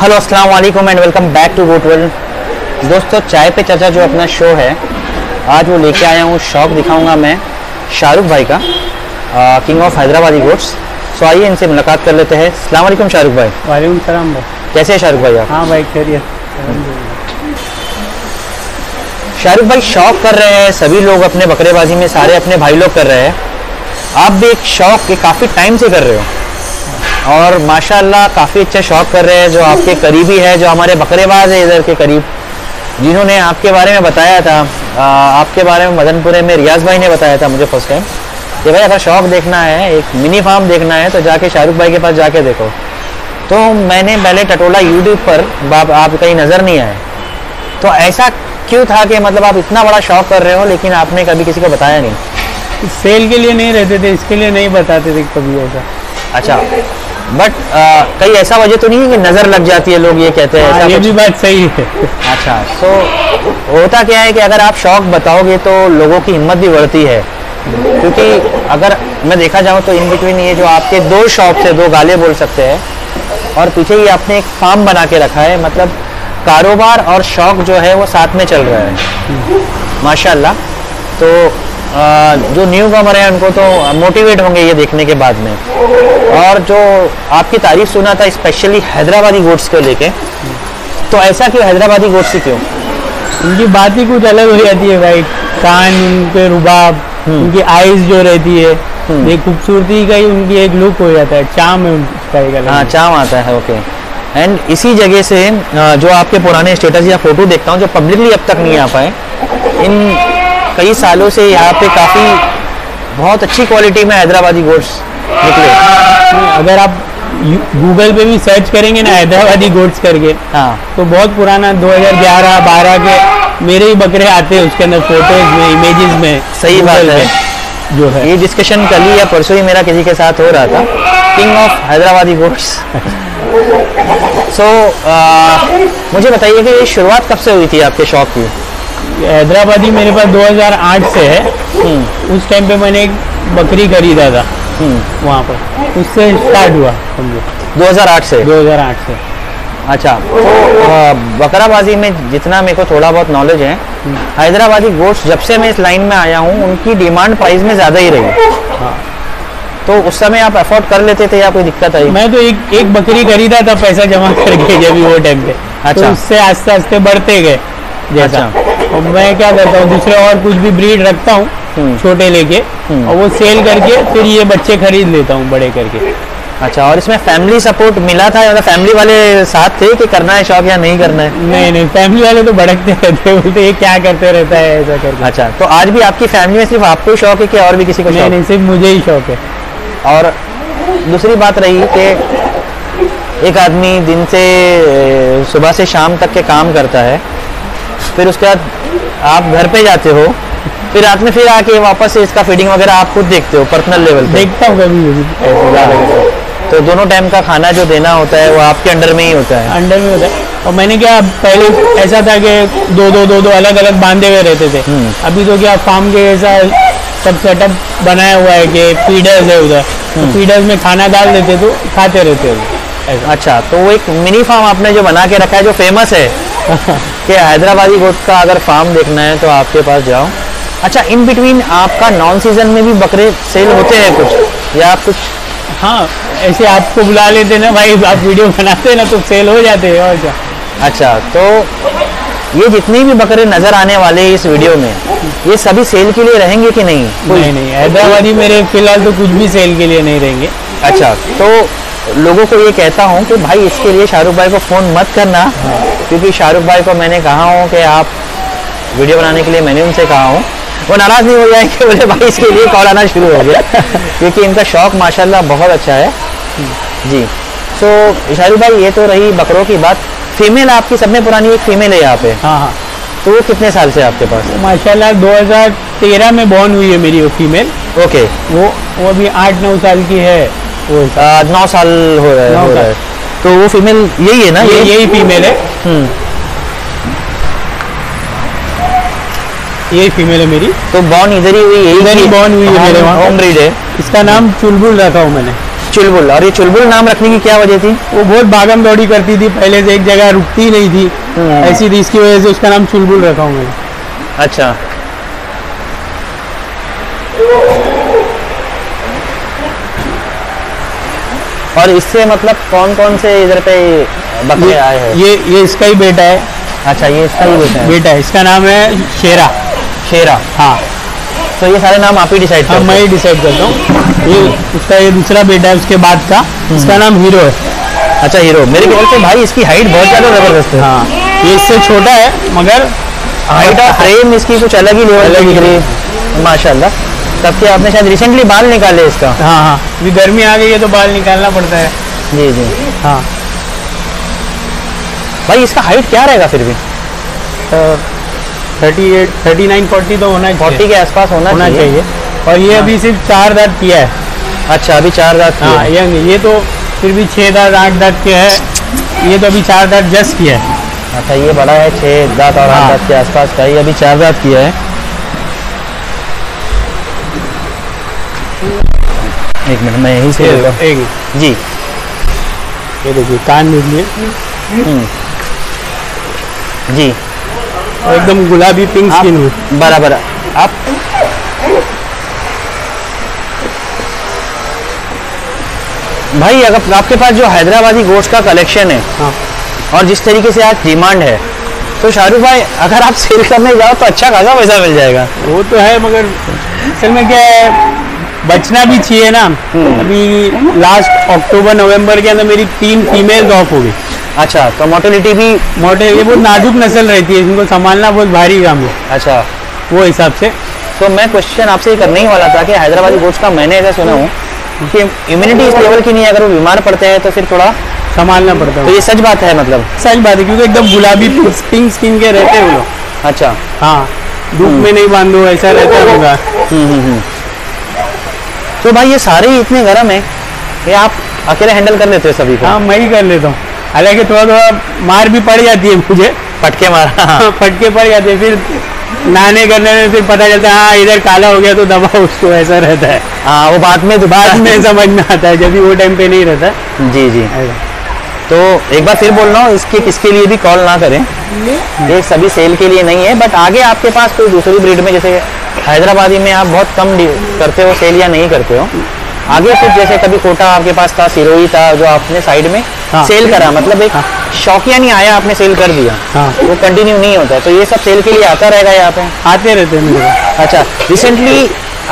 Hello अस्सलाम वालेकुम and welcome back to goat world. दोस्तों, चाय पे चर्चा जो अपना शो है, आज वो लेके आया हूँ। शौक दिखाऊंगा मैं शाहरुख भाई का, king of Hyderabadi goats. So आइए इनसे मुलाकात कर लेते हैं। अस्सलाम वालेकुम शाहरुख भाई। वालेकुम सलाम भाई। कैसे हैं शाहरुख भाई आप? हाँ भाई, खैरियत। शाहरुख भाई, शौक कर रहे हैं सभी लोग अपने बकरेबाजी में, सारे अपने भाई लोग कर रहे हैं। आप भी एक शौक काफ़ी टाइम से कर रहे हो और माशाल्लाह काफ़ी अच्छा शौक कर रहे हैं। जो आपके करीबी है, जो हमारे बकरेबाज है इधर के करीब, जिन्होंने आपके बारे में बताया था, आपके बारे में मदनपुरे में रियाज भाई ने बताया था मुझे फर्स्ट टाइम कि भाई अगर शौक देखना है, एक मिनी फार्म देखना है तो जाके शाहरुख भाई के पास जाके देखो। तो मैंने पहले टटोला यूट्यूब पर, आप कहीं नज़र नहीं आए। तो ऐसा क्यों था कि मतलब आप इतना बड़ा शौक कर रहे हो लेकिन आपने कभी किसी को बताया नहीं? सेल के लिए नहीं रहते थे, इसके लिए नहीं बताते थे कभी ऐसा। अच्छा, बट कहीं ऐसा वजह तो नहीं है कि नज़र लग जाती है, लोग ये कहते हैं? ऐसा ये भी बात सही है। अच्छा, तो होता क्या है कि अगर आप शौक बताओगे तो लोगों की हिम्मत भी बढ़ती है, क्योंकि अगर मैं देखा जाऊँ तो इन बिटवीन ये जो आपके दो शॉप से दो गाले बोल सकते हैं, और पीछे ही आपने एक फार्म बना के रखा है, मतलब कारोबार और शौक जो है वो साथ में चल रहा है माशाल्लाह। तो जो न्यू कमर है उनको तो मोटिवेट होंगे ये देखने के बाद में। और जो आपकी तारीफ सुना था स्पेशली हैदराबादी गोट्स को लेके, तो ऐसा क्यों हैदराबादी गोट्स ही क्यों? उनकी बात ही कुछ अलग हो जाती है भाई। कान उनके, रुबाब, उनकी आइज़ जो रहती है, ये खूबसूरती का ही उनकी एक लुक हो जाता है, चाम है उनका एक अलग। हाँ, चाम आता है। ओके, एंड इसी जगह से जो आपके पुराने स्टेटस या फोटो देखता हूँ जो पब्लिकली अब तक नहीं आ पाए, इन कई सालों से यहाँ पे काफ़ी बहुत अच्छी क्वालिटी में हैदराबादी गोट्स निकले। अगर आप गूगल पे भी सर्च करेंगे ना हैदराबादी गोट्स करके, हाँ, तो बहुत पुराना 2011-12 के मेरे ही बकरे आते हैं उसके अंदर, फोटोज में, इमेजेस में। सही बात है। जो है ये डिस्कशन कल ही या परसों ही मेरा किसी के साथ हो रहा था, king of Hyderabadi goats. So मुझे बताइए कि ये शुरुआत कब से हुई थी आपके शौक की? हैदराबादी मेरे पास 2008 से है। उस टाइम पे मैंने एक बकरी खरीदा था वहाँ पर, उससे स्टार्ट हुआ समझो 2008 से। अच्छा, तो बकराबाजी में जितना मेरे को थोड़ा बहुत नॉलेज है, हैदराबादी गोट्स जब से मैं इस लाइन में आया हूँ उनकी डिमांड प्राइस में ज़्यादा ही रही। हाँ, तो उस समय आप अफोर्ड कर लेते थे या कोई दिक्कत आई? मैं तो एक बकरी खरीदा था पैसा जमा करके जब वो टाइम पे। अच्छा, उससे आस्ते आस्ते बढ़ते गए जैसा। और मैं क्या करता हूँ, दूसरे और कुछ भी ब्रीड रखता हूँ छोटे लेके, और वो सेल करके फिर ये बच्चे खरीद लेता हूँ बड़े करके। अच्छा, और इसमें फैमिली सपोर्ट मिला था? मतलब फैमिली वाले साथ थे कि करना है शौक या नहीं करना है? नहीं, फैमिली वाले तो भड़कते रहते, बोलते ये क्या करते रहता है ऐसा करके। अच्छा, तो आज भी आपकी फैमिली में सिर्फ आपको शौक है कि और भी किसी को? नहीं, सिर्फ मुझे ही शौक है। और दूसरी बात रही कि एक आदमी दिन से सुबह से शाम तक के काम करता है, फिर उसके बाद आप घर पे जाते हो, फिर रात में फिर आके वापस से इसका फीडिंग वगैरह आप खुद देखते हो पर्सनल लेवल पे? देखता हूँ कभी। तो दोनों टाइम का खाना जो देना होता है वो आपके अंडर में ही होता है? अंडर में होता है। और मैंने क्या, पहले ऐसा था कि दो अलग अलग बांधे हुए रहते थे, अभी तो क्या फार्म के ऐसा सब सेटअप बनाया हुआ है कि फीडर्स है उधर, तो फीडर्स में खाना डाल देते तो खाते रहते हैं। अच्छा, तो वो एक मिनी फार्म आपने जो बना के रखा है जो फेमस है कि हैदराबादी गोट का अगर फार्म देखना है तो आपके पास जाओ। अच्छा, इन बिटवीन आपका नॉन सीजन में भी बकरे सेल होते हैं कुछ या आप कुछ? हाँ, ऐसे आपको बुला लेते ना भाई, आप वीडियो बनाते ना तो सेल हो जाते हैं और क्या। अच्छा, तो ये जितने भी बकरे नजर आने वाले इस वीडियो में ये सभी सेल के लिए रहेंगे कि नहीं? नहीं नहीं, हैदराबादी मेरे फिलहाल तो कुछ भी सेल के लिए नहीं रहेंगे। अच्छा, तो लोगों को ये कहता हूँ कि भाई इसके लिए शाहरुख भाई को फ़ोन मत करना, क्योंकि शाहरुख भाई को मैंने कहा हूँ कि आप वीडियो बनाने के लिए, मैंने उनसे कहा हूँ, वो नाराज़ नहीं हो जाएंगे, बोले भाई इसके लिए कॉल आना शुरू हो गया क्योंकि इनका शौक माशाल्लाह बहुत अच्छा है जी। सो शाहरुख भाई, ये तो रही बकरों की बात। फीमेल आपकी सबने पुरानी एक फीमेल है यहाँ पे? हाँ हाँ। तो वो कितने साल से आपके पास? माशाल्लाह 2013 में बॉर्न हुई है मेरी वो फीमेल। ओके। वो अभी 8-9 साल की है। 9 साल हो रहा है। तो वो फीमेल यही है ना? यही फीमेल है, यही फीमेल है मेरी। तो बॉर्न इधर ही हुई, इधर ही बॉर्न हुई है मेरे वहाँ। होम ब्रीड है। इसका नाम चुलबुल रखा हूँ मैंने। चुलबुल। और ये चुलबुल नाम रखने की क्या वजह थी? वो बहुत भागम दौड़ी करती थी पहले से, एक जगह रुकती नहीं थी, ऐसी थी, इसकी वजह से उसका नाम चुलबुल रखा हूँ मैंने। अच्छा, और इससे मतलब कौन कौन से इधर पे बकरे आए हैं? ये इसका ही बेटा है। अच्छा, ये इसका ही बेटा है। इसका नाम है शेरा। शेरा, हाँ। तो ये सारे नाम आप ही डिसाइड करते हो? मैं ही डिसाइड करता हूँ। ये उसका ये दूसरा बेटा है उसके बाद का, इसका नाम हीरो है। अच्छा, हीरो। मेरे ख्याल से भाई इसकी हाइट बहुत ज़्यादा ज़बरदस्त है। हाँ, ये इससे छोटा है मगर हाइट और फ्रेम इसकी कुछ अलग ही लेवल की दिख रही है माशाल्लाह। तब क्या आपने शायद रिसेंटली बाल निकाले इसका? हाँ हाँ, अभी गर्मी आ गई है तो बाल निकालना पड़ता है। जी जी, हाँ। भाई इसका हाइट क्या रहेगा फिर भी? 38, 39, 40 तो होना चाहिए, 40 के आसपास होना चाहिए। और ये अभी सिर्फ 4 दांत किया है। अच्छा, अभी 4 दांत। हाँ, ये तो फिर भी 6 दांत 8 दांत के है, ये तो अभी 4 दांत जस्ट किया है। अच्छा, ये बड़ा है, 6 दांत और 8 दांत के आसपास का, ये अभी 4 दांत किया है। एक मिनट, मैं यही से जी, ये देखिए कान देखिए जी, एकदम गुलाबी पिंक स्किन हुई बराबर। आप भाई अगर आपके पास जो हैदराबादी गोट्स का कलेक्शन है, हाँ, और जिस तरीके से आज डिमांड है, तो शाहरुख भाई अगर आप सेल करने जाओ तो अच्छा खासा पैसा मिल जाएगा। वो तो है, मगर असल में क्या है, बचना भी चाहिए ना। अभी लास्ट अक्टूबर-नवंबर के अंदर मेरी 3 फीमेल ऑफ हो गई। अच्छा, तो मोर्टेलिटी भी ये बहुत नाजुक नस्ल रहती है, इनको संभालना बहुत भारी काम है। अच्छा, वो हिसाब से तो मैं क्वेश्चन आपसे करने ही वाला था कि हैदराबादी गोट्स का मैंने ऐसा सुना हूँ कि इम्यूनिटी इस लेवल की नहीं है, अगर वो बीमार पड़ते हैं तो फिर थोड़ा संभालना पड़ता है। तो ये सच बात है? मतलब सच बात है, क्योंकि एकदम गुलाबी पिंक स्किन के रहते हैं वो लोग। अच्छा, हाँ, धूप में नहीं बांधो ऐसा रहता होगा। तो भाई ये सारे ही इतने गर्म है, ये आप अकेले हैंडल कर लेते हो सभी को? हाँ, मैं ही कर लेता हूँ, हालांकि थोड़ा थोड़ा मार भी पड़ जाती है मुझे, फटके मारा। हाँ, फटके पड़ जाते हैं, फिर नहाने करने में फिर पता चलता है, हाँ इधर काला हो गया तो दबाओ उसको, ऐसा रहता है। हाँ, वो बाद में समझ में आता है, जब भी वो टाइम पे नहीं रहता। जी जी, तो एक बार फिर बोल रहा हूँ, इसके किसके लिए भी कॉल ना करें, ये सभी सेल के लिए नहीं है। बट आगे आपके पास कोई दूसरी ब्रीड में, जैसे हैदराबादी में आप बहुत कम करते हो सेल या नहीं करते हो, आगे फिर जैसे कभी कोटा आपके पास था, सिरोही था, जो आपने साइड में सेल करा, मतलब एक शौकिया नहीं आया आपने सेल कर दिया, वो कंटिन्यू नहीं होता, तो ये सब सेल के लिए आता रहेगा यहाँ पे, आते रहते हैं मेरे पास। अच्छा, रिसेंटली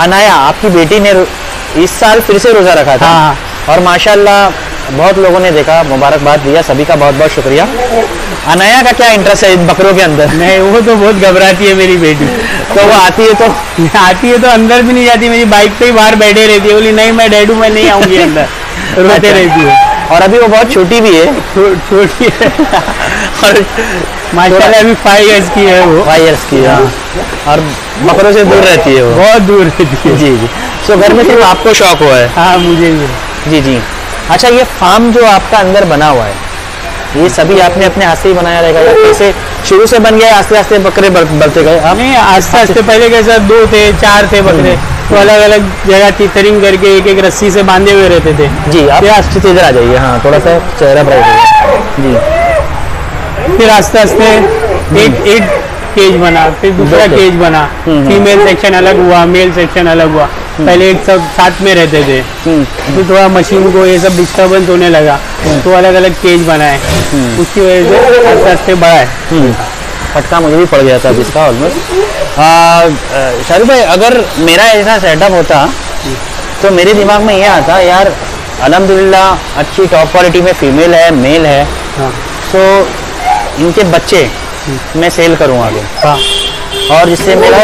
अनाया आपकी बेटी ने इस साल फिर से रोज़ा रखा था, और माशाल्लाह बहुत लोगों ने देखा, मुबारकबाद दिया, सभी का बहुत बहुत शुक्रिया। अनाया का क्या इंटरेस्ट है इन बकरों के अंदर? नहीं, वो तो बहुत घबराती है मेरी बेटी, तो वो आती है तो अंदर भी नहीं जाती, मेरी बाइक पे ही बाहर बैठे रहती है, बोली नहीं मैं डैडू, मैं नहीं आऊंगी अंदर, रोते रहती है। और अभी वो बहुत छोटी भी है। छोटी है और माशाल्लाह अभी 5 ईयर्स की है वो। 5 ईयर्स की है, और बकरों से दूर रहती है वो, बहुत दूर रहती है। जी जी, सो घर में सिर्फ आपको शौक हुआ है? हाँ, मुझे भी। जी जी। अच्छा, ये फार्म जो आपका अंदर बना हुआ है, ये सभी आपने अपने हाथ से ही बनाया रहेगा या कैसे शुरू से बन गया, आस्ते आस्ते बकरे बढ़ते गए? हमें आस्ते आस्ते, पहले कैसे 2 थे 4 थे बकरे, तो अलग अलग जगह टीथरिंग करके एक एक रस्सी से बांधे हुए रहते थे। जी आप अच्छे से इधर आ जाइए। हाँ थोड़ा सा चेहरा ब्राइट। जी फिर आस्ते आस्ते एक एक केज बना, फिर दूसरा केज बना, फीमेल सेक्शन अलग हुआ, मेल सेक्शन अलग हुआ। पहले एक सब साथ में रहते थे, फिर थोड़ा मशीन को ये सब डिस्टर्बेंस होने लगा तो अलग अलग केज बनाए, उसकी वजह से आस्ते आस्ते बढ़ाए। फटका मुझे भी पड़ गया था जिसका ऑलमोस्ट। शाहरुख भाई अगर मेरा ऐसा सेटअप होता तो मेरे दिमाग में ये आता यार अल्हम्दुलिल्लाह अच्छी टॉप क्वालिटी में फीमेल है, मेल है, तो इनके बच्चे मैं सेल करूँ आगे, और जिससे मेरा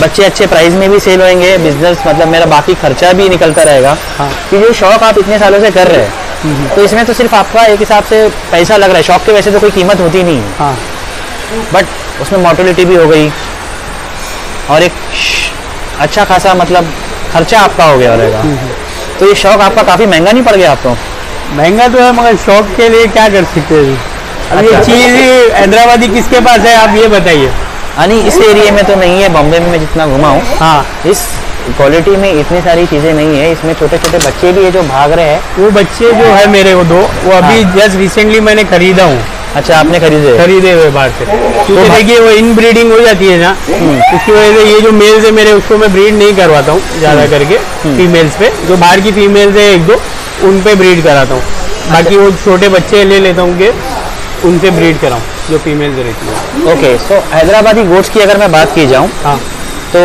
बच्चे अच्छे प्राइस में भी सेल होंगे, बिजनेस मतलब मेरा बाकी खर्चा भी निकलता रहेगा। कि जो शौक आप इतने सालों से कर रहे हैं तो इसमें तो सिर्फ आपका एक हिसाब से पैसा लग रहा है, शौक के वैसे तो कोई कीमत होती नहीं है। बट उसमें मोर्टेलिटी भी हो गई और एक अच्छा खासा मतलब खर्चा आपका हो गया रहेगा, तो ये शौक आपका काफी महंगा नहीं पड़ गया आपको? महंगा तो है मगर शौक के लिए क्या कर सकते हैं। ये चीज हैदराबादी किसके पास है आप ये बताइए। यानी इस एरिया में तो नहीं है, बॉम्बे में मैं जितना घुमा हूँ हाँ इस क्वालिटी में इतनी सारी चीज़ें नहीं है। इसमें छोटे छोटे बच्चे भी है जो भाग रहे हैं। वो बच्चे जो है मेरे वो दो वो अभी जस्ट रिसेंटली मैंने खरीदा हूँ। अच्छा आपने खरीदे? खरीदे हुए बाहर से, क्योंकि देखिए वो इनब्रीडिंग हो जाती है ना, उसकी वजह से ये जो मेल्स है मेरे उसको मैं ब्रीड नहीं करवाता हूँ ज़्यादा करके। फीमेल्स पे जो बाहर की फीमेल्स है एक दो उन पे ब्रीड कराता हूँ, बाकी वो छोटे बच्चे ले लेता हूँ उनसे ब्रीड कराऊँ जो फीमेल्स रहती है। ओके सो हैदराबादी गोट्स की अगर मैं बात की जाऊँ तो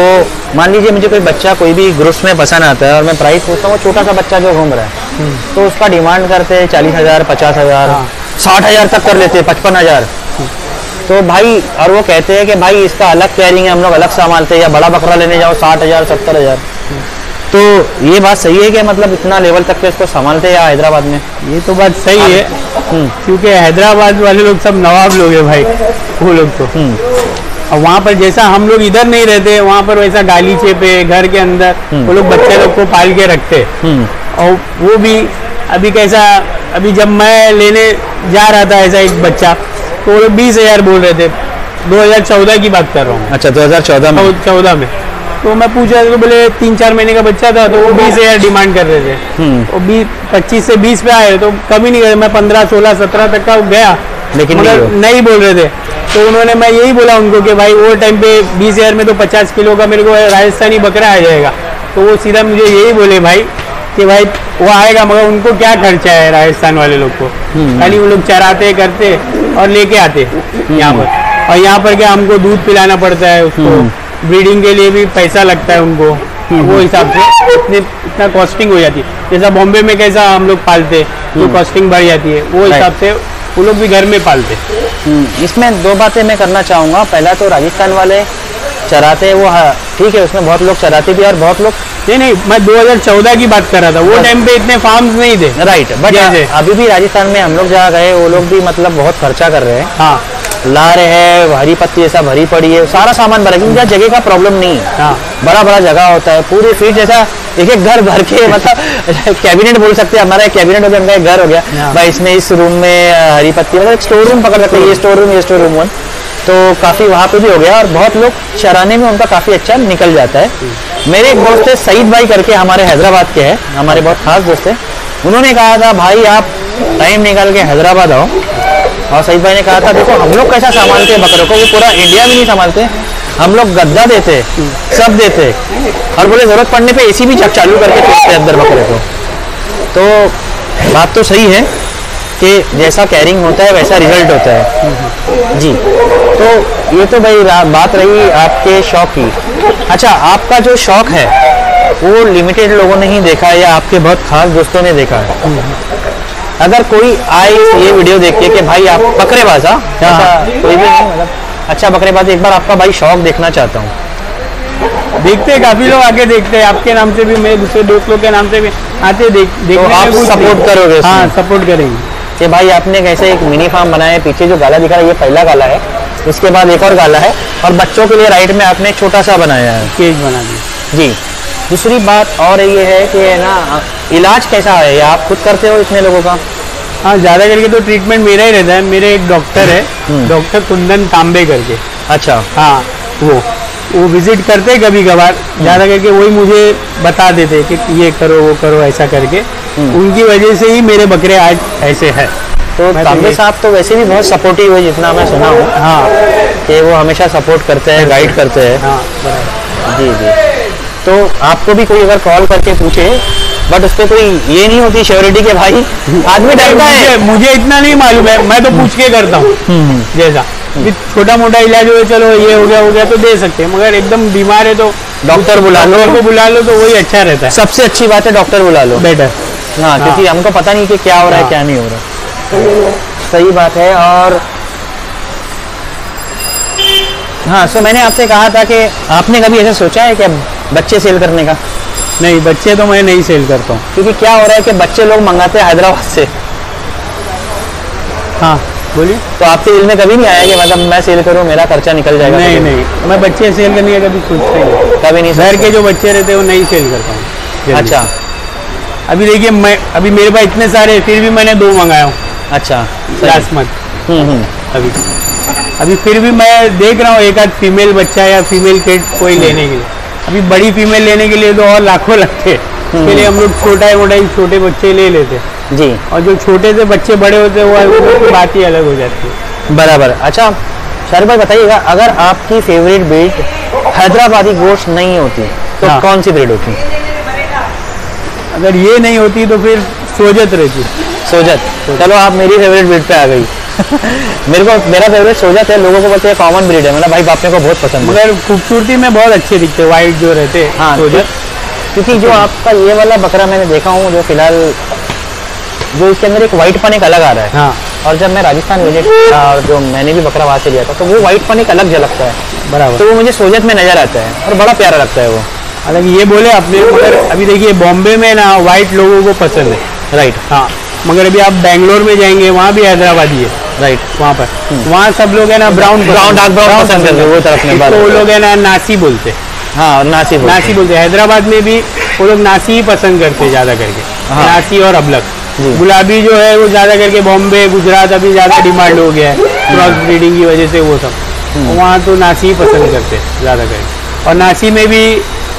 मान लीजिए मुझे कोई बच्चा कोई भी ग्रुप्स में पसंद आता है और मैं प्राइस पूछता हूँ, छोटा सा बच्चा जो घूम रहा है तो उसका डिमांड करते हैं 40,000, 50,000, 60,000 तक कर लेते हैं, 55,000। तो भाई और वो कहते हैं कि भाई इसका अलग कैरिंग है, हम लोग अलग संभालते हैं, या बड़ा बकरा लेने जाओ 60,000, 70,000। तो ये बात सही है कि मतलब इतना लेवल तक पे इसको संभालते हैं या हैदराबाद में? ये तो बात सही है क्योंकि हैदराबाद वाले लोग सब नवाब लोग हैं भाई, वो लोग तो और वहाँ पर जैसा हम लोग इधर नहीं रहते वहाँ पर वैसा गालीचे पे घर के अंदर वो लोग बच्चे लोग को पाल के रखते। और वो भी अभी कैसा, अभी जब मैं लेने जा रहा था ऐसा एक बच्चा तो वो लोग 20,000 बोल रहे थे। 2014 की बात कर रहा हूँ। अच्छा 2014 में तो मैं पूछा तो बोले 3-4 महीने का बच्चा था तो वो 20,000 डिमांड कर रहे थे। वो 25 से 20 पे आए तो कभी नहीं गए, मैं 15, 16, 17 तक का गया लेकिन नहीं बोल रहे थे। तो उन्होंने मैं यही बोला उनको कि भाई वो टाइम पे 20,000 में तो 50 किलो का मेरे को राजस्थानी बकरा आ जाएगा। तो वो सीधा मुझे यही बोले भाई कि भाई वो आएगा मगर उनको क्या खर्चा है राजस्थान वाले लोग को, खाली वो लोग चराते करते और लेके आते यहाँ पर, और यहाँ पर क्या हमको दूध पिलाना पड़ता है, उसको ब्रीडिंग के लिए भी पैसा लगता है उनको, वो हिसाब से इतना कॉस्टिंग हो जाती है। जैसा बॉम्बे में कैसा हम लोग पालते तो कॉस्टिंग बढ़ जाती है, वो हिसाब से वो लोग भी घर में पालते। इसमें दो बातें मैं करना चाहूँगा। पहला तो राजस्थान वाले चराते वो ठीक है, उसमें बहुत लोग चराते भी और बहुत लोग नहीं, मैं 2014 की बात कर रहा था, वो टाइम पे इतने फार्म्स नहीं थे। राइट, बट अभी भी राजस्थान में हम लोग जहाँ गए वो लोग भी मतलब बहुत खर्चा कर रहे हैं। हाँ ला रहे हैं, हरी पत्ती ऐसा भरी पड़ी है, सारा सामान भरा, क्योंकि जगह का प्रॉब्लम नहीं है। बड़ा बड़ा जगह होता है, पूरे फीट जैसा एक एक घर भर के मतलब कैबिनेट बोल सकते हैं, हमारा एक कैबिनेट हो गया, उनका एक घर हो गया भाई। इसने इस रूम में हरी पत्ती मतलब एक स्टोर रूम पकड़ सकते हैं, ये स्टोर रूम, ये स्टोर रूम वन, तो काफ़ी वहाँ पे भी हो गया और बहुत लोग चराने में उनका काफ़ी अच्छा निकल जाता है। मेरे एक दोस्त है सईद भाई करके, हमारे हैदराबाद के हैं, हमारे बहुत खास दोस्त हैं। उन्होंने कहा था भाई आप टाइम निकाल के हैदराबाद आओ, और सईद भाई ने कहा था देखो हम लोग कैसा संभालते हैं बकरों को, वो पूरा इंडिया में नहीं संभालते, हम लोग गद्दा देते, सब देते, और बोले ज़रूरत पड़ने पे एसी भी चालू करके फेंकते अंदर बकरे को। तो बात तो सही है कि जैसा कैरिंग होता है वैसा रिजल्ट होता है। जी तो ये तो भाई बात रही आपके शौक की। अच्छा आपका जो शौक है वो लिमिटेड लोगों ने ही देखा है या आपके बहुत खास दोस्तों ने देखा है? अगर कोई आए ये वीडियो देख के भाई आप बकरेबाज कोई भी नहीं मतलब अच्छा बकरेबाज, एक बार आपका भाई शौक देखना चाहता हूँ, देखते हैं काफी लोग आगे देखते हैं, आपके नाम से भी मेरे दूसरे दोस्त लोग के नाम से भी आते देखते, तो आप सपोर्ट करोगे? हाँ सपोर्ट करेंगे कि भाई आपने कैसे एक मिनी फार्म बनाया, पीछे जो गाला दिखा रहा है ये पहला गाला है, उसके बाद एक और गाला है, और बच्चों के लिए राइट में आपने छोटा सा बनाया है, केज बना दिया। जी दूसरी बात और ये है कि ना इलाज कैसा है, या आप खुद करते हो इतने लोगों का? हाँ ज़्यादा करके तो ट्रीटमेंट मेरा ही रहता है। मेरे एक डॉक्टर है, डॉक्टर कुंदन तांबे करके। अच्छा हाँ, वो वो विजिट करते कभी कभार, ज़्यादा करके वही मुझे बता देते कि ये करो वो करो ऐसा करके, उनकी वजह से ही मेरे बकरे आज ऐसे हैं। तो तांबे साहब तो वैसे भी बहुत सपोर्टिव है जितना मैं सुना हूँ, हाँ, कि वो हमेशा सपोर्ट करते हैं, गाइड करते हैं। हाँ जी जी। तो आपको भी कोई अगर कॉल करके पूछे, बट उस पर कोई ये नहीं होती श्योरिटी के भाई आदमी डरता है, मुझे इतना नहीं मालूम है, मैं तो पूछ के करता हूँ, जैसा छोटा मोटा इलाज हो, चलो ये हो गया तो दे सकते हैं, मगर एकदम बीमार है तो डॉक्टर बुला लो, डॉक्टर को बुला लो, तो वही अच्छा रहता है। सबसे अच्छी बात है डॉक्टर बुला लो, बेटर, हाँ, क्योंकि हमको पता नहीं कि क्या हो रहा है क्या नहीं हो रहा है। सही बात है। और हाँ, सो मैंने आपसे कहा था कि आपने कभी ऐसा सोचा है कि बच्चे सेल करने का? नहीं, बच्चे तो मैं नहीं सेल करता हूँ, क्योंकि क्या हो रहा है कि बच्चे लोग मंगाते हैं हैदराबाद से। हाँ बोलिए। तो आपके दिल में कभी नहीं आया कि मतलब मैं सेल करूँ, मेरा खर्चा निकल जाएगा? नहीं नहीं, मैं बच्चे सेल करने का कभी सोचता नहीं, कभी नहीं। घर के जो बच्चे रहते हैं वो नहीं सेल करता हूँ। अच्छा, अभी देखिए मैं अभी मेरे पास इतने सारे, फिर भी मैंने 2 मंगाया हूँ। अच्छा, लास्ट मंथ। अभी अभी फिर भी मैं देख रहा हूँ एक आध फीमेल बच्चा या फीमेल किड कोई लेने के लिए। अभी बड़ी फीमेल लेने के लिए तो और लाखों लगते हैं, इसलिए हम लोग छोटा मोटा ही छोटे बच्चे ले लेते हैं जी। और जो छोटे से बच्चे बड़े होते हैं वो बात ही अलग हो जाती है। बराबर। अच्छा सर भाई बताइएगा, अगर आपकी फेवरेट ब्रीड हैदराबादी गोश्त नहीं होती तो कौन सी ब्रीड होती? अगर ये नहीं होती तो फिर सोजत रहती है। सोजत, चलो आप मेरी फेवरेट ब्रीड पे आ गई। मेरे को मेरा फेवरेट सोजत है, लोगों को बोलते हैं कॉमन ब्रीड है, मतलब भाई बाप ने को बहुत पसंद है, मगर खूबसूरती में बहुत अच्छे दिखते हैं वाइट जो रहते हैं। हाँ सोजत, क्योंकि जो आपका ये वाला बकरा मैंने देखा हूँ जो फिलहाल, जो इसके अंदर एक वाइटपन एक अलग आ रहा है। हाँ। और जब मैं राजस्थान विजिट किया और जो मैंने भी बकरा वहाँ से लिया था तो वो वाइटपन एक अलग झलकता है। बराबर। तो वो मुझे सोजत में नजर आता है और बड़ा प्यारा लगता है वो। हालांकि ये बोले आपने, मगर अभी देखिए बॉम्बे में ना वाइट लोगों को पसंद है, राइट? हाँ, मगर अभी आप बैंगलोर में जाएंगे वहाँ भी हैदराबादी है, राइट? वहाँ पर वहाँ सब लोग है ना ब्राउन ब्राउन डार्क ब्राउन पसंद करते हैं, वो तरफ में वो लोग है ना नासी बोलते हैं। हाँ, नासी नासी बोलते हैं हैदराबाद में भी, वो लोग नासी ही पसंद करते हैं ज़्यादा करके। हाँ। नासी और अबलक। गुलाबी जो है वो ज़्यादा करके बॉम्बे गुजरात अभी ज़्यादा डिमांड हो गया है क्रॉस ब्रीडिंग की वजह से, वो सब वहाँ तो नासी ही पसंद करते हैं ज़्यादा करके। और नासी में भी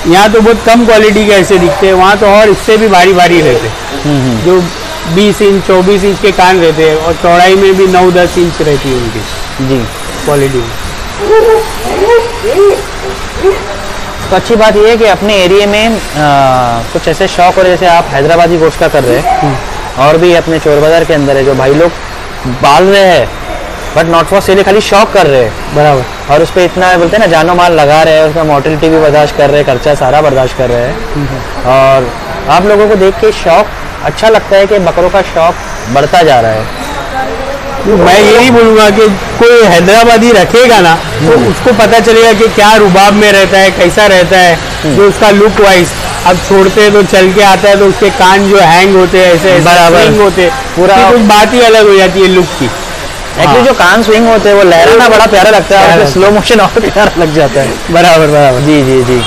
यहाँ तो बहुत कम क्वालिटी के ऐसे दिखते हैं, वहाँ तो और इससे भी भारी भारी रहते हैं, जो 20 इंच 24 इंच के कान रहते हैं और चौड़ाई में भी 9-10 इंच रहती है उनकी जी क्वालिटी। तो अच्छी बात यह है कि अपने एरिया में कुछ ऐसे शौक और जैसे आप हैदराबादी गोश्त का कर रहे हैं और भी अपने चोर बाजार के अंदर है जो भाई लोग पाल रहे हैं बट नॉट फॉर सेल, खाली शौक कर रहे हैं। बराबर। और उस पर इतना बोलते हैं ना जानो माल लगा रहे हैं, उसमें मॉर्टिलिटी भी बर्दाश्त कर रहे हैं, खर्चा सारा बर्दाश्त कर रहे हैं। और आप लोगों को देख के शौक अच्छा लगता है कि बकरों का शौक बढ़ता जा रहा है। मैं यही बोलूँगा कि कोई हैदराबादी रखेगा ना तो उसको पता चलेगा कि क्या रुबाब में रहता है, कैसा रहता है, जो उसका लुक वाइज। अब छोड़ते हैं तो चल के आता है तो उसके कान जो हैंग होते हैं ऐसे, हैंग होते हैं पूरा, कुछ बात ही अलग हो जाती है लुक की। एक्चुअली जो कान स्विंग होते हैं वो लहराना बड़ा प्यारा लगता है, स्लो मोशन और प्यारा लग जाता है। बराबर बराबर जी जी जी।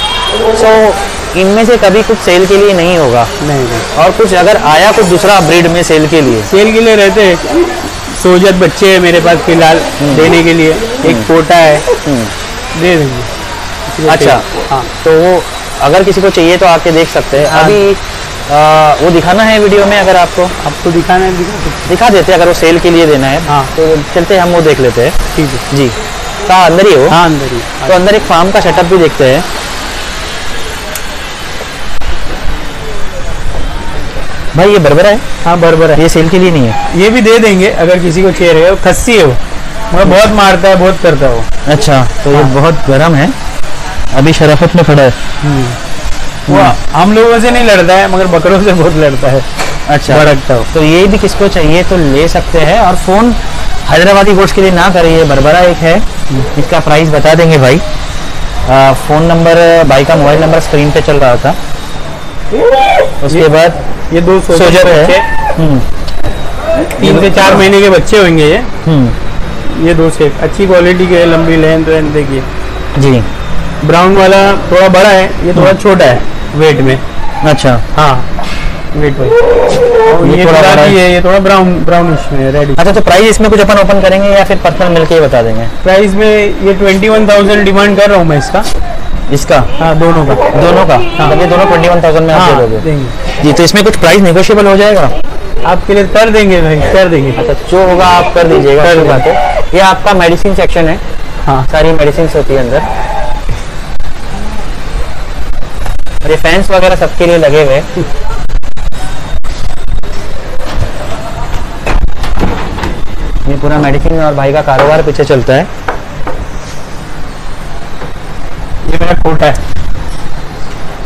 सो इनमें से कभी कुछ सेल के लिए नहीं होगा? नहीं नहीं। और कुछ अगर आया कुछ दूसरा ब्रीड में सेल के लिए? सेल के लिए रहते हैं सोजत बच्चे हैं मेरे पास फिलहाल देने के लिए, एक कोटा है दे देंगे। अच्छा हाँ, तो वो अगर किसी को चाहिए तो आके देख सकते हैं। अभी वो दिखाना है वीडियो में, अगर आपको आपको दिखाना है दिखा देते हैं, अगर वो सेल के लिए देना है। हाँ तो चलते हैं हम वो देख लेते हैं। ठीक है जी। कहाँ अंदर ही हो? हाँ अंदर ही। तो अंदर एक फार्म का सेटअप भी देखते हैं। भाई ये बर्बरा है? हाँ बर्बरा है। ये सेल के लिए नहीं है, ये भी दे देंगे अगर किसी को चाहिए। वो खस्सी है, वो मगर बहुत मारता है, बहुत करता है वो। अच्छा तो हाँ। ये बहुत गर्म है, अभी शराफत में खड़ा है। वो हम लोगों से नहीं लड़ता है मगर बकरों से बहुत लड़ता है। अच्छा भड़कता हो। तो ये भी किसको चाहिए तो ले सकते हैं। और फ़ोन हैदराबादी गोश्त के लिए ना करें, ये बर्बरा एक है, इसका प्राइस बता देंगे भाई। फ़ोन नंबर भाई का, मोबाइल नंबर स्क्रीन पे चल रहा था। उसके बाद ये 2 सोजत है, 3 से 4 महीने के बच्चे होंगे ये 2 से अच्छी क्वालिटी के, लंबी लेंथ वेंथ देखिए जी। ब्राउन वाला थोड़ा बड़ा है, ये थोड़ा छोटा है वेट में। अच्छा हाँ वेट में ये थोड़ा बड़ा है, ये थोड़ा ब्राउन ब्राउनिश में रेड। अच्छा तो प्राइस इसमें कुछ अपन ओपन करेंगे या फिर पर्सनल मिलके ही बता देंगे? प्राइस में ये 21,000 डिमांड कर रहा हूँ मैं इसका। इसका? हाँ, दोनों का। दोनों का? हाँ। तो ये दोनों 21,000 में आप दे दोगे जी। तो इसमें कुछ प्राइस नेगोशिएबल हो जाएगा आपके लिए? कर देंगे भाई, कर देंगे। अच्छा, जो होगा आप कर दीजिएगा। कर बात है। ये आपका मेडिसिन सेक्शन है। हाँ, सारी मेडिसिन होती है अंदर। ये फैंस वगैरह सबके लिए लगे हुए। ये पूरा मेडिसिन और भाई का कारोबार पीछे चलता है। ये मेरा कोट है,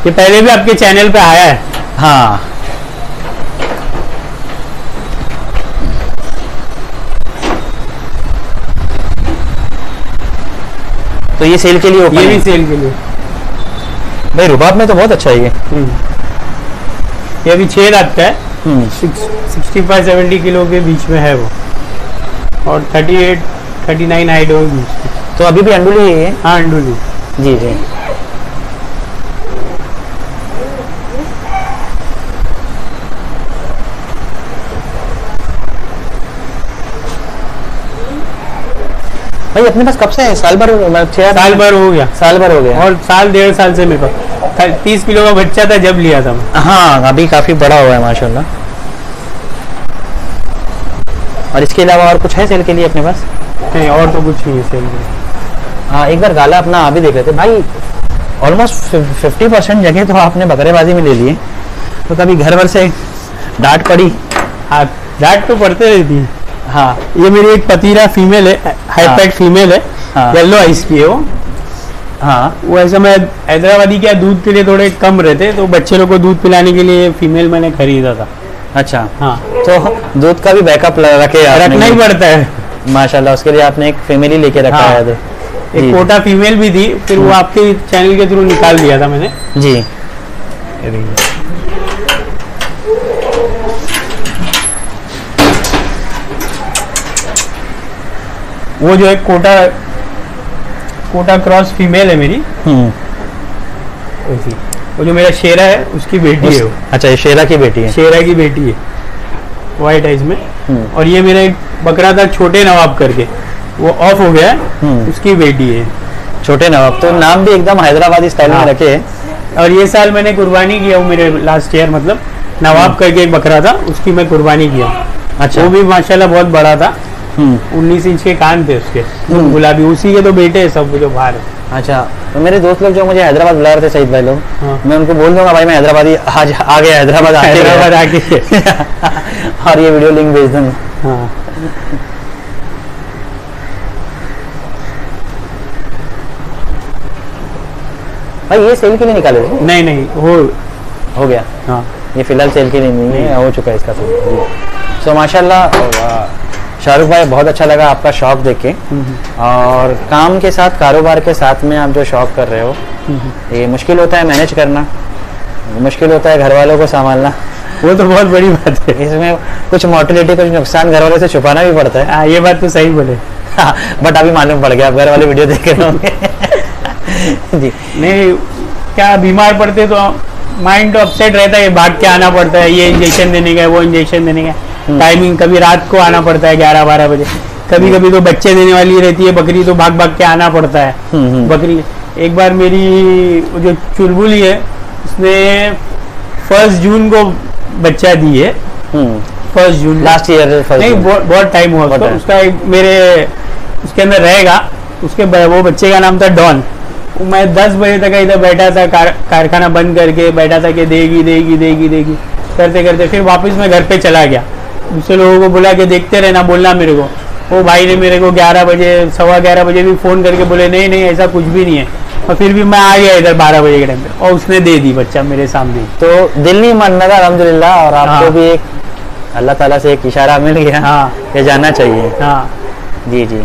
ये पहले भी आपके चैनल पे आया है। हाँ, तो ये सेल के लिए ओपन है। ये भी सेल के लिए। भाई रुबाब में तो बहुत अच्छा है ये। ये भी 6 रात का है। 65-70 किलो के बीच में है वो, और 38-39 हाइट हो गई। तो अभी भी अंडुली है? हाँ, अंडुली जी जी। भाई अपने पास कब से है? साल भर, साल भर हो गया। साल भर हो गया, और साल 1.5 साल से मेरे पास। 30 किलो का बच्चा था जब लिया था। हाँ, अभी काफी बड़ा हुआ है माशाल्लाह। और इसके अलावा और कुछ है सेल के लिए अपने पास? नहीं, और तो कुछ नहीं है सेल के लिए। हाँ, एक बार गाला अपना आप ही देख रहे थे भाई। ऑलमोस्ट 50% जगह तो आपने बकरेबाजी में ले लिए। तो कभी घर भर से डांट पड़ी? हाँ, डांट तो पड़ते रहती है। हाँ, ये मेरी एक पतीरा फीमेल है, हाईपैट फीमेल है। हाँ, येलो आइस की है वो। हाँ, वो ऐसा मैं हैदराबादी क्या दूध के लिए थोड़े कम रहते, तो बच्चे लोग को दूध पिलाने के लिए फीमेल मैंने खरीदा था। अच्छा। हाँ, तो दूध का भी बैकअप रखना ही पड़ता है माशाल्लाह। उसके लिए आपने एक फैमिली लेके रखा है। हाँ, एक कोटा फीमेल भी थी, फिर वो आपके चैनल के थ्रू निकाल दिया था मैंने जी। वो जो एक कोटा क्रॉस फीमेल है मेरी। वो जो मेरा शेरा है उसकी बेटी है वो। अच्छा, ये शेरा की बेटी है? शेरा की बेटी है, वाइट आइज में। और ये मेरा एक बकरा था छोटे नवाब करके, वो ऑफ हो गया है, उसकी बेटी है। छोटे नवाब, तो नाम भी एकदम हैदराबादी स्टाइल में रखे है। और ये साल मैंने कुर्बानी किया, वो मेरे लास्ट ईयर मतलब नवाब करके एक बकरा था, उसकी मैं कुर्बानी किया। अच्छा। वो भी माशाल्लाह बहुत बड़ा था, 19 इंच के कान थे उसके, गुलाबी। उसी के तो बेटे हैं सब जो बाहर है। अच्छा, तो मेरे दोस्त लोग जो मुझे हैदराबाद बुला रहे थे, सईद भाई लोग। हाँ। मैं उनको बोल दूंगा भाई मैं हैदराबादी आज आ गया, हैदराबाद आके और ये वीडियो लिंक भेज दूंगा। हाँ। भाई ये सेल के लिए निकाले थे? नहीं नहीं, हो गया। हाँ, ये फिलहाल सेल के लिए नहीं है, हो चुका है इसका सेल। सो माशाल्लाह शाहरुख भाई, बहुत अच्छा लगा आपका शौक देख के। और काम के साथ, कारोबार के साथ में आप जो शौक कर रहे हो, ये मुश्किल होता है मैनेज करना, मुश्किल होता है घर वालों को संभालना। वो तो बहुत बड़ी बात है। इसमें कुछ मोर्टेलिटी, कुछ नुकसान घर वालों से छुपाना भी पड़ता है। ये बात तो सही बोले। हाँ, बट अभी मालूम पड़ गया, आप घर वाले वीडियो देख रहे होंगे जी। नहीं, क्या बीमार पड़ते तो माइंड तो अपसेट रहता है, भाग के आना पड़ता है, ये इंजेक्शन देने का, वो इंजेक्शन देने का टाइमिंग। कभी रात को आना पड़ता है 11-12 बजे, कभी कभी तो बच्चे देने वाली रहती है बकरी, तो भाग भाग के आना पड़ता है बकरी। एक बार मेरी जो चुलबुली है उसने 1 जून को बच्चा दी है। 1 जून लास्ट ईयर? नहीं, बहुत टाइम हुआ था उसका। मेरे उसके अंदर रहेगा, उसके वो बच्चे का नाम था डॉन। मैं 10 बजे तक इधर बैठा था, कारखाना बंद करके बैठा था कि देगी देगी देगी देगी करते करते, फिर वापस मैं घर पे चला गया। दूसरे लोगों को बुला के देखते रहना, बोलना मेरे को। वो भाई ने मेरे को 11 बजे, 11:15 बजे भी फ़ोन करके बोले नहीं नहीं ऐसा कुछ भी नहीं है, और फिर भी मैं आ गया इधर 12 बजे के टाइम पे, और उसने दे दी बच्चा मेरे सामने। तो दिल नहीं मानना था अलहमदिल्ला, और आपको भी एक अल्लाह ताला से एक इशारा मिल गया। हाँ, ये जाना चाहिए। हाँ जी जी।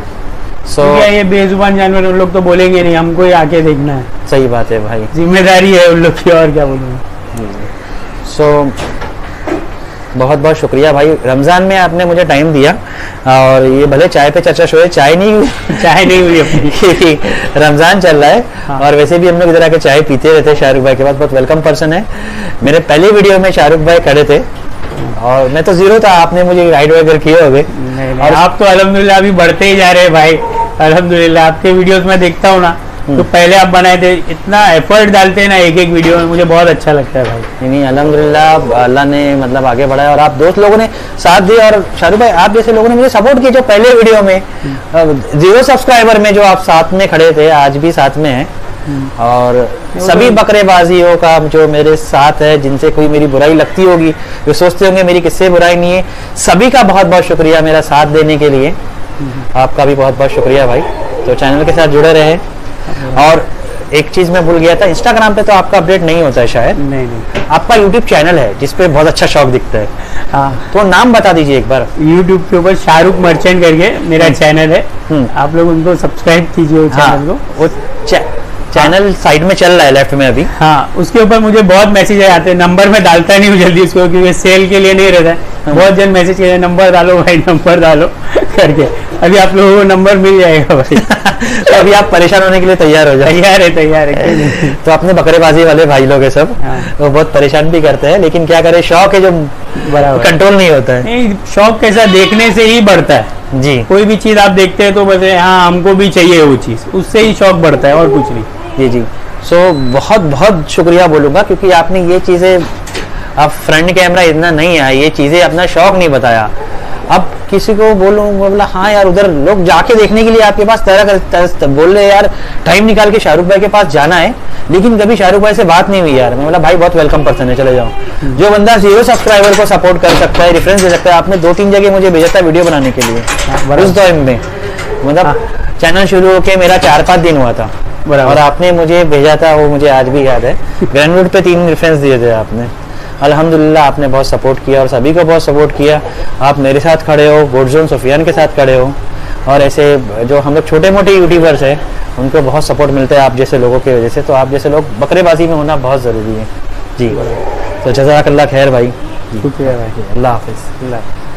सो ये बेजुबान जानवर उन लोग तो बोलेंगे नहीं, हमको ही आके देखना है। सही बात है भाई, जिम्मेदारी है उन लोग की, और क्या बोलूँगा। सो बहुत बहुत शुक्रिया भाई, रमज़ान में आपने मुझे टाइम दिया। और ये भले चाय पे चर्चा शो है, चाय नहीं हुई अपनी रमज़ान चल रहा है। हाँ। और वैसे भी हम लोग इधर आके चाय पीते रहते हैं शाहरुख भाई के पास, बहुत वेलकम पर्सन है। मेरे पहले वीडियो में शाहरुख भाई खड़े थे और मैं तो जीरो था, आपने मुझे राइड वगैरह किए हो गए। और आप तो अलहमदुलिल्लाह अभी बढ़ते ही जा रहे हैं भाई, अलहमदुलिल्लाह। आपके वीडियोस में देखता हूँ ना, तो पहले आप बनाए थे, इतना एफर्ट डालते हैं ना एक एक वीडियो में, मुझे बहुत अच्छा लगता है भाई। नहीं अल्हम्दुलिल्लाह, अल्लाह ने मतलब आगे बढ़ाया और आप दोस्त लोगों ने साथ दिया। और शाहरुख भाई आप जैसे लोगों ने मुझे सपोर्ट किया, जो पहले वीडियो में 0 सब्सक्राइबर में जो आप साथ में खड़े थे, आज भी साथ में हैं। और सभी बकरेबाजियों का जो मेरे साथ है, जिनसे कोई मेरी बुराई लगती होगी, जो सोचते होंगे मेरी किससे बुराई नहीं है, सभी का बहुत बहुत शुक्रिया मेरा साथ देने के लिए। आपका भी बहुत बहुत शुक्रिया भाई, तो चैनल के साथ जुड़े रहे। और एक चीज मैं भूल गया था, इंस्टाग्राम पे तो आपका अपडेट नहीं होता है शायद? नहीं नहीं, आपका यूट्यूब चैनल है जिसपे बहुत अच्छा शौक दिखता है। हाँ, तो नाम बता दीजिए एक बार। यूट्यूब के ऊपर शाहरुख मर्चेंट करके मेरा चैनल है, आप लोग उनको सब्सक्राइब कीजिए। चैनल साइड में चल रहा है लेफ्ट में अभी। हाँ, उसके ऊपर मुझे बहुत मैसेज आते हैं, नंबर में डालता नहीं हूँ जल्दी उसको, क्योंकि सेल के लिए नहीं रहता है। बहुत जन मैसेज किया, नंबर डालो भाई, नंबर डालो करके। अभी आप लोगों को नंबर मिल जाएगा भाई। तो अभी आप परेशान होने के लिए तैयार हो जाए। तैयार है। तो अपने बकरेबाजी वाले भाई लोग है सब, वो बहुत परेशान भी करते हैं, लेकिन क्या करे, शौक है जो कंट्रोल नहीं होता है। शौक कैसा, देखने से ही बढ़ता है जी। कोई भी चीज आप देखते हैं तो बस हाँ हमको भी चाहिए वो चीज, उससे ही शौक बढ़ता है और कुछ नहीं। जी जी, सो बहुत बहुत शुक्रिया बोलूँगा, क्योंकि आपने ये चीज़ें, अब फ्रंट कैमरा इतना नहीं आया, ये चीज़ें अपना शौक नहीं बताया। अब किसी को बोलूँ, बोला हाँ यार उधर लोग जाके देखने के लिए आपके पास तरह बोल रहे यार, टाइम निकाल के शाहरुख भाई के पास जाना है, लेकिन कभी शाहरुख भाई से बात नहीं हुई यार। मैं बोला भाई बहुत वेलकम पर्सन है, चले जाओ। जो बंदा 0 सब्सक्राइबर को सपोर्ट कर सकता है, रेफरेंस दे सकता है। आपने 2-3 जगह मुझे भेजा था वीडियो बनाने के लिए उस टाइम में, मतलब चैनल शुरू होके मेरा 4-5 दिन हुआ था, और आपने मुझे भेजा था, वो मुझे आज भी याद है। ग्रैंडवुड पे 3 रेफरेंस दिए थे आपने। अल्हम्दुलिल्लाह आपने बहुत सपोर्ट किया और सभी को बहुत सपोर्ट किया। आप मेरे साथ खड़े हो, गोडजोन सुफियान के साथ खड़े हो, और ऐसे जो हम लोग छोटे मोटे यूट्यूबर्स हैं उनको बहुत सपोर्ट मिलता है आप जैसे लोगों की वजह से। तो आप जैसे लोग बकरेबाजी में होना बहुत ज़रूरी है जी। तो जज़ाकल्लाह खैर भाई, शुक्रिया भाई, अल्लाह हाफिज़।